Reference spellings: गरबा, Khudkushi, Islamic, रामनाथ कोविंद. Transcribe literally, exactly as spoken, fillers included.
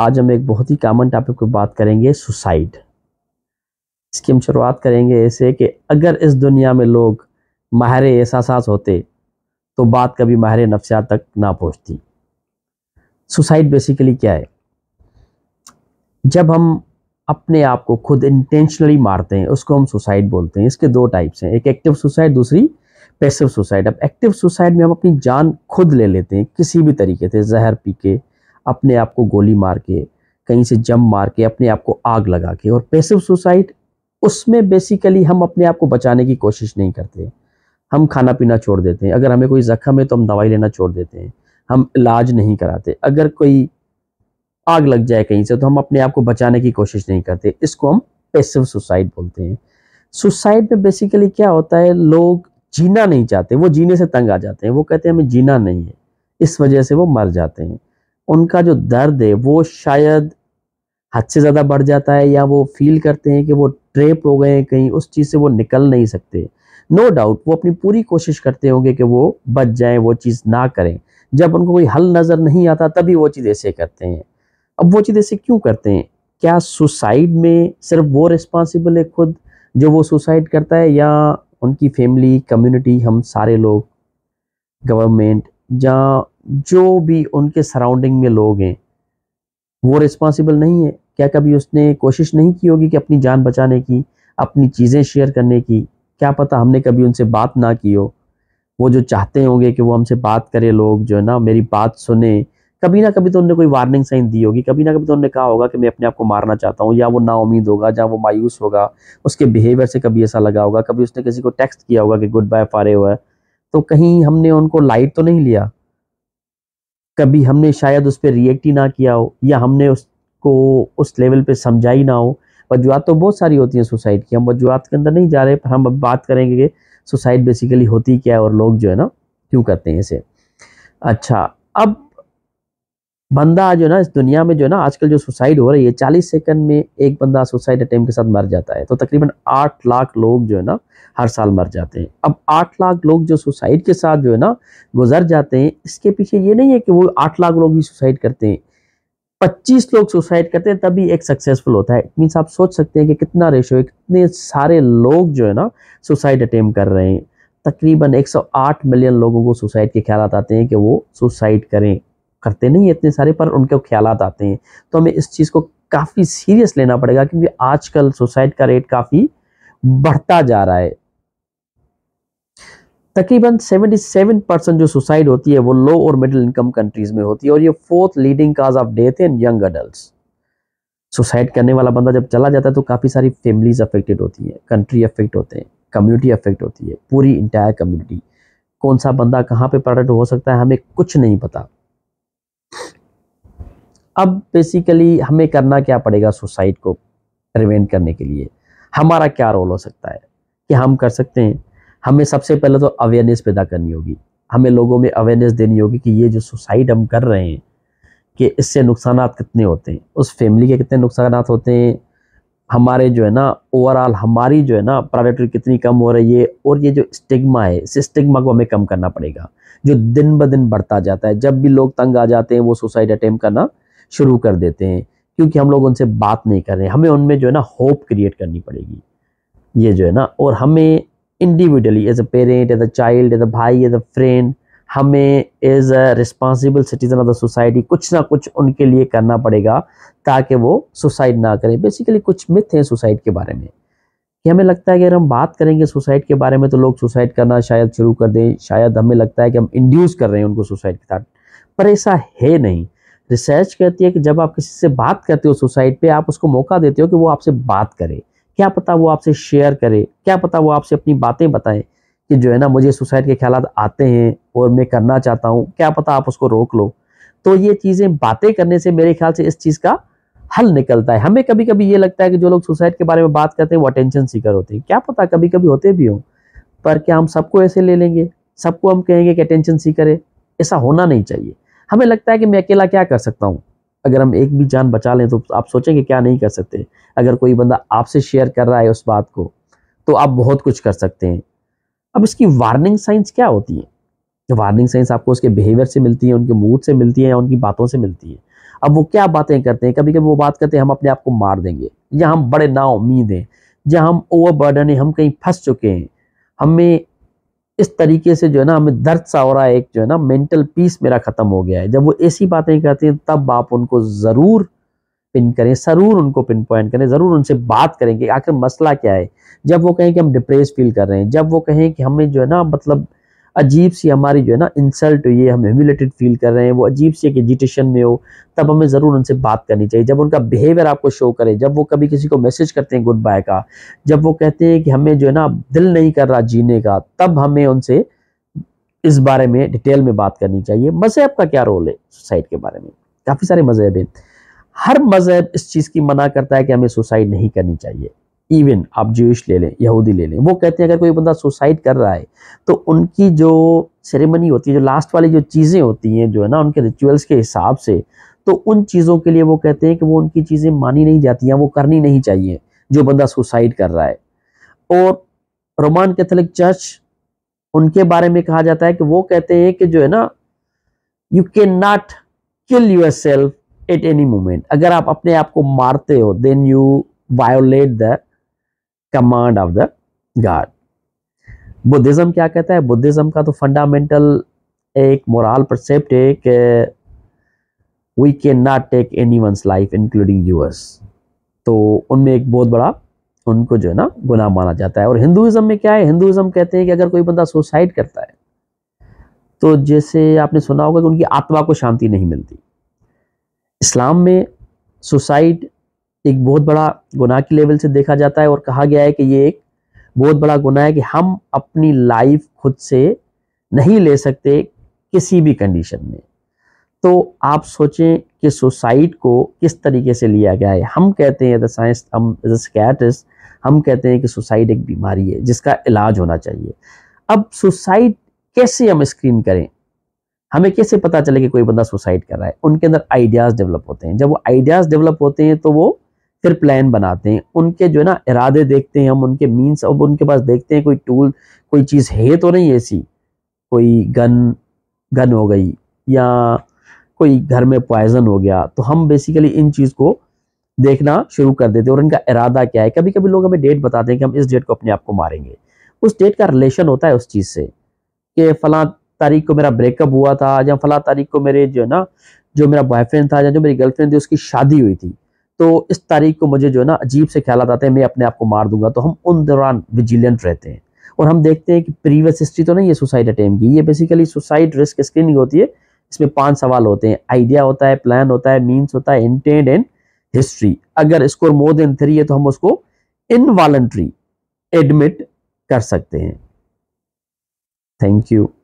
आज हम एक बहुत ही कॉमन टॉपिक पर बात करेंगे, सुसाइड। इसकी हम शुरुआत करेंगे ऐसे कि अगर इस दुनिया में लोग माहिर एहसास होते तो बात कभी माहिर नफ्सियात तक ना पहुंचती। सुसाइड बेसिकली क्या है? जब हम अपने आप को खुद इंटेंशनली मारते हैं उसको हम सुसाइड बोलते हैं। इसके दो टाइप्स हैं, एक एक्टिव सुसाइड, दूसरी पैसिव सुसाइड। अब एक्टिव सुसाइड में हम अपनी जान खुद ले लेते हैं किसी भी तरीके से, जहर पी के, अपने आप को गोली मार के, कहीं से जम मार के, अपने आप को आग लगा के। और पैसिव सुसाइड, उसमें बेसिकली हम अपने आप को बचाने की कोशिश नहीं करते, हम खाना पीना छोड़ देते हैं। अगर हमें कोई जख्म है तो हम दवाई लेना छोड़ देते हैं, हम इलाज नहीं कराते। अगर कोई आग लग जाए कहीं से तो हम अपने आप को बचाने की कोशिश नहीं करते, इसको हम पैसिव सुसाइड बोलते हैं। सुसाइड में बेसिकली क्या होता है, लोग जीना नहीं चाहते, वो जीने से तंग आ जाते हैं, वो कहते हैं हमें जीना नहीं है, इस वजह से वो मर जाते हैं। उनका जो दर्द है वो शायद हद से ज़्यादा बढ़ जाता है, या वो फील करते हैं कि वो ट्रैप हो गए हैं कहीं, उस चीज़ से वो निकल नहीं सकते। नो डाउट वो अपनी पूरी कोशिश करते होंगे कि वो बच जाएं, वो चीज़ ना करें। जब उनको कोई हल नज़र नहीं आता तभी वो चीज़ ऐसे करते हैं। अब वो चीज़ ऐसे क्यों करते हैं? क्या सुसाइड में सिर्फ वो रिस्पॉन्सिबल है खुद जो वो सुसाइड करता है, या उनकी फैमिली, कम्युनिटी, हम सारे लोग, गवर्नमेंट, या जो भी उनके सराउंडिंग में लोग हैं, वो रिस्पॉन्सिबल नहीं है? क्या कभी उसने कोशिश नहीं की होगी कि अपनी जान बचाने की, अपनी चीज़ें शेयर करने की? क्या पता हमने कभी उनसे बात ना की हो। वो जो चाहते होंगे कि वो हमसे बात करें, लोग जो है ना मेरी बात सुने, कभी ना कभी तो उन्होंने कोई वार्निंग साइन दी होगी, कभी ना कभी तो उन्होंने कहा होगा कि मैं अपने आप को मारना चाहता हूँ, या वो नाउमीद होगा, या वो मायूस होगा, उसके बिहेवियर से कभी ऐसा लगा होगा। कभी उसने किसी को टेक्स्ट किया होगा कि गुड बाय फारे हुआ, तो कहीं हमने उनको लाइट तो नहीं लिया, कभी हमने शायद उस पर रिएक्ट ही ना किया हो, या हमने उसको उस लेवल पे समझा ही ना हो। वजूहत तो बहुत सारी होती हैं सुसाइड की, हम वजूहत के अंदर नहीं जा रहे, पर हम अब बात करेंगे कि सुसाइड बेसिकली होती क्या है और लोग जो है ना क्यों करते हैं इसे। अच्छा, अब बंदा जो है ना इस दुनिया में जो है ना आजकल जो सुसाइड हो रही है, चालीस सेकंड में एक बंदा सुसाइड अटैम्प्ट के साथ मर जाता है, तो तकरीबन आठ लाख लोग जो है ना हर साल मर जाते हैं। अब आठ लाख लोग जो सुसाइड के साथ जो है ना गुजर जाते हैं, इसके पीछे ये नहीं है कि वो आठ लाख लोग ही सुसाइड करते हैं, पच्चीस लोग सुसाइड करते हैं तभी एक सक्सेसफुल होता है। इट मीन्स आप सोच सकते हैं कि कितना रेशो है, कितने सारे लोग जो है ना सुसाइड अटैम्प्ट कर रहे हैं। तकरीबन एक सौ आठ मिलियन लोगों को सुसाइड के ख्याल आते हैं कि वो सुसाइड करें, करते नहीं इतने सारे, पर उनके ख्याल आते हैं। तो हमें इस चीज़ को काफ़ी सीरियस लेना पड़ेगा, क्योंकि आजकल सुसाइड का रेट काफ़ी बढ़ता जा रहा है। तकरीबन सतहत्तर परसेंट जो सुसाइड होती है वो लो और मिडिल इनकम कंट्रीज़ में होती है, और ये fourth leading cause of death in young adults. Suicide करने वाला बंदा जब चला जाता है तो काफ़ी सारी फैमिलीज अफेक्टेड होती हैं, कंट्री अफेक्ट होते हैं, कम्युनिटी अफेक्ट होती है, पूरी इंटायर कम्युनिटी। कौन सा बंदा कहाँ पर प्रोडक्ट हो सकता है हमें कुछ नहीं पता। अब बेसिकली हमें करना क्या पड़ेगा सुसाइड को प्रिवेंट करने के लिए? हमारा क्या रोल हो सकता है कि हम कर सकते हैं? हमें सबसे पहले तो अवेयरनेस पैदा करनी होगी, हमें लोगों में अवेयरनेस देनी होगी कि ये जो सुसाइड हम कर रहे हैं कि इससे नुकसान कितने होते हैं, उस फैमिली के कितने नुकसान होते हैं, हमारे जो है ना ओवरऑल हमारी जो है ना प्रायोरिटी कितनी कम हो रही है, और ये जो स्टिग्मा है, इस स्टिग्मा को हमें कम करना पड़ेगा जो दिन ब दिन बढ़ता जाता है। जब भी लोग तंग आ जाते हैं वो सुसाइड अटैम्प्ट करना शुरू कर देते हैं, क्योंकि हम लोग उनसे बात नहीं कर रहे हैं। हमें उनमें जो है ना होप क्रिएट करनी पड़ेगी ये जो है ना, और हमें individually as a parent, as a child, as a भाई, एज अ फ्रेंड, हमें as a responsible citizen of the society कुछ ना कुछ उनके लिए करना पड़ेगा ताकि वो सुसाइड ना करें। बेसिकली कुछ मिथ हैं सुसाइड के बारे में कि हमें लगता है कि अगर हम बात करेंगे सुसाइड के बारे में तो लोग सुसाइड करना शायद शुरू कर दें, शायद हमें लगता है कि हम इंड्यूस कर रहे हैं उनको सुसाइड के साथ, पर ऐसा है नहीं। रिसर्च कहती है कि जब आप किसी से बात करते हो सुसाइड पे, आप उसको मौका देते हो कि वो आपसे बात करे, क्या पता वो आपसे शेयर करे, क्या पता वो आपसे अपनी बातें बताएं कि जो है ना मुझे सुसाइड के ख्याल आते हैं और मैं करना चाहता हूँ, क्या पता आप उसको रोक लो। तो ये चीज़ें बातें करने से मेरे ख्याल से इस चीज़ का हल निकलता है। हमें कभी कभी ये लगता है कि जो लोग सुसाइड के बारे में बात करते हैं वो अटेंशन सीकर होते हैं, क्या पता कभी कभी होते भी हों, पर क्या हम सबको ऐसे ले लेंगे, सबको हम कहेंगे कि अटेंशन सीकर है? ऐसा होना नहीं चाहिए। हमें लगता है कि मैं अकेला क्या कर सकता हूँ, अगर हम एक भी जान बचा लें तो आप सोचेंगे क्या नहीं कर सकते। अगर कोई बंदा आपसे शेयर कर रहा है उस बात को तो आप बहुत कुछ कर सकते हैं। अब इसकी वार्निंग साइंस क्या होती है? वार्निंग साइंस आपको उसके बिहेवियर से मिलती है, उनके मूड से मिलती है, या उनकी बातों से मिलती है। अब वो क्या बातें करते हैं, कभी कभी वो बात करते हैं हम अपने आप को मार देंगे, या हम बड़े नाउम्मीद हैं, या हम ओवरबर्डन हैं, हम कहीं फंस चुके हैं, हमें इस तरीके से जो है ना हमें दर्द सा हो रहा है, एक जो है ना मेंटल पीस मेरा ख़त्म हो गया है। जब वो ऐसी बातें करते हैं तब आप उनको ज़रूर पिन करें, ज़रूर उनको पिन पॉइंट करें, ज़रूर उनसे बात करें कि आखिर मसला क्या है। जब वो कहें कि हम डिप्रेस फील कर रहे हैं, जब वो कहें कि हमें जो है ना मतलब अजीब सी हमारी जो है ना इंसल्ट हुई है, हम ह्यूमिलेटेड फील कर रहे हैं, वो अजीब सी एक एजिटेशन में हो, तब हमें ज़रूर उनसे बात करनी चाहिए। जब उनका बिहेवियर आपको शो करे, जब वो कभी किसी को मैसेज करते हैं गुड बाय का, जब वो कहते हैं कि हमें जो है ना दिल नहीं कर रहा जीने का, तब हमें उनसे इस बारे में डिटेल में बात करनी चाहिए। मज़हब का क्या रोल है सुसाइड के बारे में? काफ़ी सारे मज़हब हैं, हर मज़हब इस चीज़ की मना करता है कि हमें सुसाइड नहीं करनी चाहिए। इवन आप जूश ले लें, यहूदी ले लें, वो कहते हैं अगर कोई बंदा सुसाइड कर रहा है तो उनकी जो सेरेमनी होती है, जो लास्ट वाली जो चीज़ें होती हैं जो है ना उनके रिचुअल्स के हिसाब से, तो उन चीज़ों के लिए वो कहते हैं कि वो उनकी चीज़ें मानी नहीं जाती हैं, वो करनी नहीं चाहिए जो बंदा सुसाइड कर रहा है। और रोमन कैथोलिक चर्च, उनके बारे में कहा जाता है कि वो कहते हैं कि जो है ना you can not kill yourself at any moment, अगर आप अपने आप को मारते हो then you violate the command of the God. Buddhism क्या कहता है? बुद्धिज़्म का तो फंडामेंटल एक मोरल परसेप्ट है कि we can not take any once life including yours, तो उनमें एक बहुत बड़ा उनको जो है ना गुनाह माना जाता है। और हिंदुज़म में क्या है? हिंदुज़म कहते हैं कि अगर कोई बंदा सुसाइड करता है तो जैसे आपने सुना होगा कि उनकी आत्मा को शांति नहीं मिलती। इस्लाम में सुसाइड एक बहुत बड़ा गुनाह के लेवल से देखा जाता है और कहा गया है कि ये एक बहुत बड़ा गुनाह है कि हम अपनी लाइफ खुद से नहीं ले सकते किसी भी कंडीशन में। तो आप सोचें कि सुसाइड को किस तरीके से लिया गया है। हम कहते हैं एज अ साइंस, हम एज अ साइकियाट्रिस्ट हम कहते हैं कि सुसाइड एक बीमारी है जिसका इलाज होना चाहिए। अब सुसाइड कैसे हम स्क्रीन करें, हमें कैसे पता चले कि कोई बंदा सुसाइड कर रहा है? उनके अंदर आइडियाज़ डेवलप होते हैं, जब वो आइडियाज़ डेवलप होते हैं तो वो फिर प्लान बनाते हैं, उनके जो है ना इरादे देखते हैं हम, उनके मीन्स, अब उनके पास देखते हैं कोई टूल, कोई चीज़ है तो नहीं ऐसी, कोई गन गन हो गई या कोई घर में पॉइजन हो गया, तो हम बेसिकली इन चीज़ को देखना शुरू कर देते हैं और इनका इरादा क्या है। कभी कभी लोग हमें डेट बताते हैं कि हम इस डेट को अपने आप को मारेंगे, उस डेट का रिलेशन होता है उस चीज़ से कि फलां तारीख को मेरा ब्रेकअप हुआ था, या फलां तारीख को मेरे जो है ना जो मेरा बॉयफ्रेंड था या जो मेरी गर्लफ्रेंड थी उसकी शादी हुई थी, तो इस तारीख को मुझे जो है ना अजीब से ख्याल आते हैं, मैं अपने आप को मार दूंगा। तो हम उन दौरान विजिलेंट रहते हैं और हम देखते हैं कि प्रीवियस हिस्ट्री तो नहीं है सुसाइड अटेम्प्ट की। ये बेसिकली सुसाइड रिस्क स्क्रीनिंग होती है, इसमें पांच सवाल होते हैं, आइडिया होता है, प्लान होता है, मीन्स होता है, इंटेंट एंड हिस्ट्री। अगर स्कोर मोर देन थ्री है तो हम उसको इनवॉलंटरी एडमिट कर सकते हैं। Thank you.